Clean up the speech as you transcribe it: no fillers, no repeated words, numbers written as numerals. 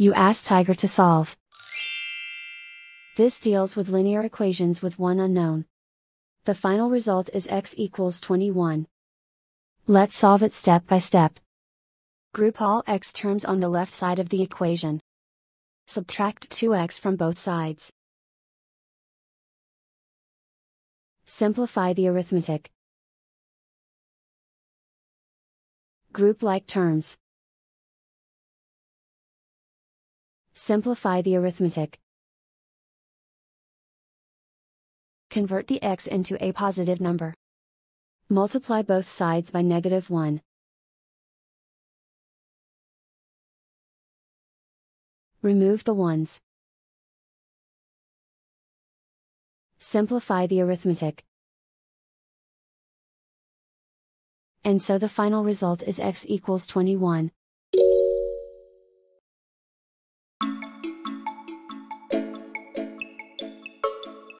you ask Tiger to solve. This deals with linear equations with one unknown. The final result is x equals 21. Let's solve it step by step. Group all x terms on the left side of the equation. Subtract 2x from both sides. Simplify the arithmetic. Group like terms. Simplify the arithmetic. Convert the x into a positive number. Multiply both sides by negative 1. Remove the 1s. Simplify the arithmetic. And so the final result is x equals 21.